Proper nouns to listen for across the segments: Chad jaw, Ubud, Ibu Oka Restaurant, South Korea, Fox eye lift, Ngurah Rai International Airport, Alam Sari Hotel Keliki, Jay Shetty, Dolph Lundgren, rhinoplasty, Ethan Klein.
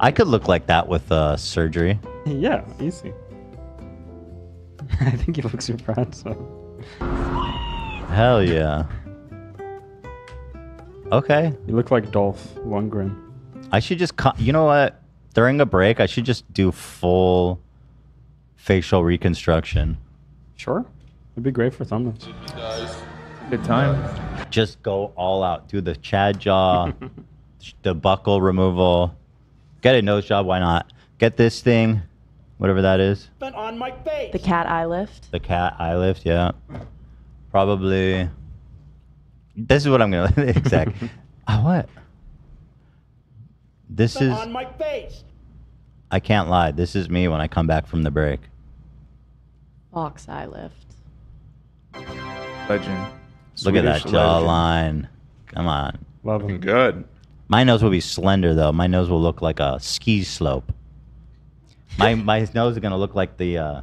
I could look like that with surgery. Yeah, easy. I think you look super handsome. Hell yeah. Okay. You look like Dolph Lundgren. I should just... You know what? During a break, I should just do full facial reconstruction. Sure. It'd be great for thumbnails. Good time. Just go all out. Do the Chad jaw, the buckle removal. Get a nose job. Why not? Get this thing, whatever that is. But on my face. The cat eye lift. The cat eye lift, yeah. Probably. This is what I'm going to... Exactly. What? This is... on my face. I can't lie. This is me when I come back from the break. Fox eye lift. Legend. Look Swedish at that jawline. Come on. Love him. Good. My nose will be slender, though. My nose will look like a ski slope. My nose is going to look like the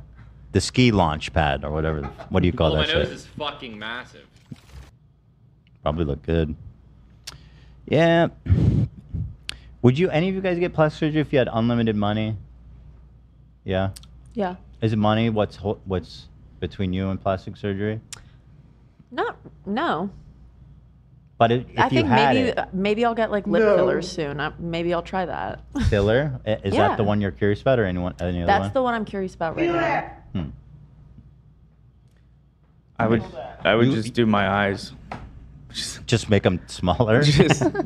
ski launch pad or whatever. What do you call that shit? My nose is fucking massive. Probably look good. Yeah. Would you, any of you guys get plastic surgery if you had unlimited money? Yeah? Yeah. Is it money? What's between you and plastic surgery? No. But I think maybe I'll get like lip fillers soon. Maybe I'll try that. Filler? Is that the one you're curious about, or any other one? That's the one I'm curious about right now. Hmm. I would just do my eyes. Just make them smaller.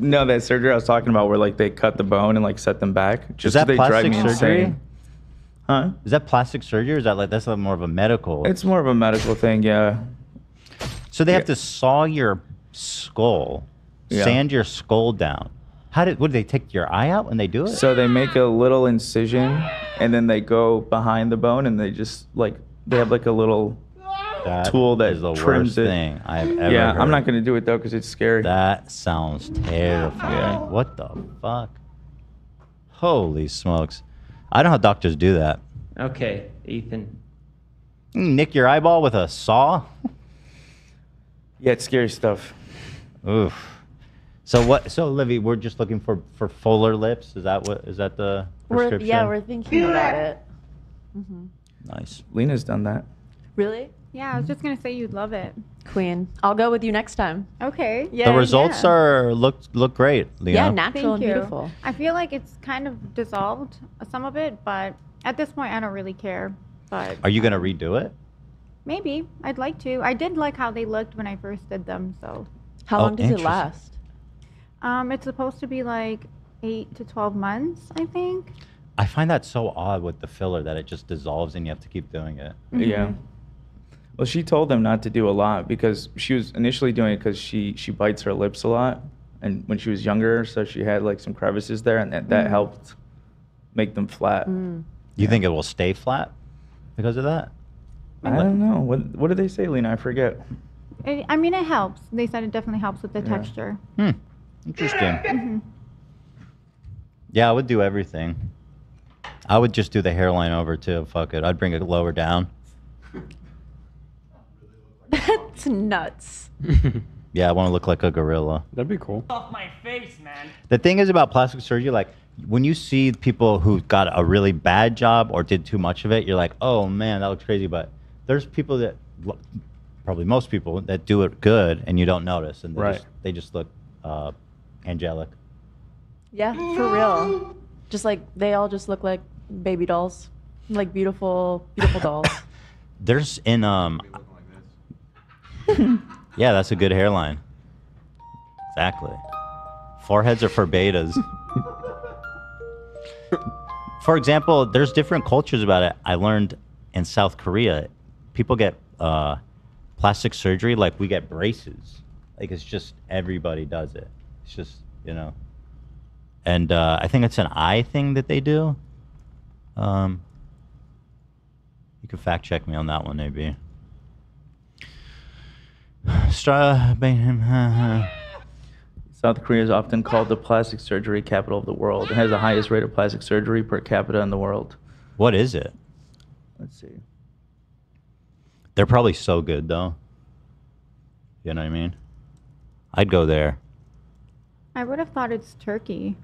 No, that surgery I was talking about, where like they cut the bone and like set them back. Just is that plastic surgery? Huh? Is that plastic surgery? Or is that like that's like more of a medical? It's more of a medical thing, yeah. So they have to saw your skull, sand your skull down. What do they take your eye out when they do it? So they make a little incision, and then they go behind the bone, and they just like they have like a little tool that is the worst thing I've ever. Yeah, heard. I'm not gonna do it though because it's scary. That sounds terrifying. Yeah. What the fuck? Holy smokes! I don't know how doctors do that. Okay, Ethan. Nick your eyeball with a saw. Yeah, it's scary stuff. Oof. So what? So Livy, we're just looking for fuller lips. Is that the prescription? We're thinking about it. Mm-hmm. Nice. Lena's done that. Really? Yeah, I was just gonna say you'd love it, Queen. I'll go with you next time. Okay. Yeah. The results are look great, Lena. Yeah, natural and beautiful. I feel like it's kind of dissolved some of it, but at this point, I don't really care. But are you gonna redo it? Maybe. I'd like to. I did like how they looked when I first did them, so. How long does it last? It's supposed to be like 8 to 12 months, I think. I find that so odd with the filler that it just dissolves and you have to keep doing it. Mm-hmm. Yeah. Well, she told them not to do a lot because she was initially doing it because she bites her lips a lot. And when she was younger, so she had like some crevices there, and that helped make them flat. Mm. You think it will stay flat because of that? I don't know. What did they say, Lena? I forget. I mean, it helps. They said it definitely helps with the texture. Hmm. Interesting. Mm-hmm. Yeah, I would do everything. I would just do the hairline over, too. Fuck it. I'd bring it lower down. That's nuts. Yeah, I want to look like a gorilla. That'd be cool. Off my face, man. The thing is about plastic surgery, like, when you see people who got a really bad job or did too much of it, you're like, oh, man, that looks crazy, but... There's people that, probably most people, that do it good and you don't notice. And they just look angelic. Yeah, for real. Just like, they all just look like baby dolls. Like beautiful dolls. There's in, yeah, that's a good hairline. Exactly. Foreheads are for betas. For example, there's different cultures about it. I learned in South Korea, people get plastic surgery like we get braces. Like, it's just everybody does it. It's just, you know. And I think it's an eye thing that they do. You can fact check me on that one, maybe. South Korea is often called the plastic surgery capital of the world. It has the highest rate of plastic surgery per capita in the world. What is it? Let's see. They're probably so good, though. You know what I mean? I'd go there. I would have thought it's Turkey.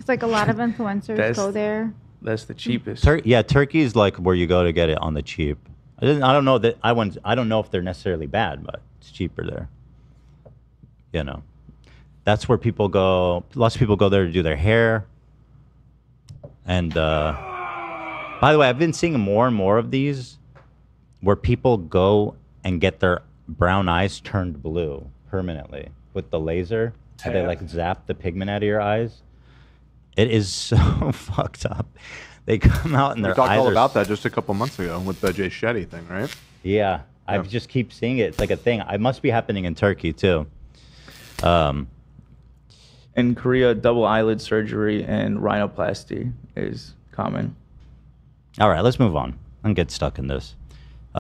It's like a lot of influencers go there. That's the cheapest. Turkey is like where you go to get it on the cheap. I don't know if they're necessarily bad, but it's cheaper there. You know, that's where people go. Lots of people go there to do their hair. And by the way, I've been seeing more and more of these where people go and get their brown eyes turned blue permanently with the laser. So they like zap the pigment out of your eyes. It is so fucked up. They come out and their eyes. We talked all about that just a couple months ago with the Jay Shetty thing, right? Yeah, I just keep seeing it. It's like a thing. It must be happening in Turkey too. In Korea, double eyelid surgery and rhinoplasty is common. All right, let's move on. I'm getting stuck in this.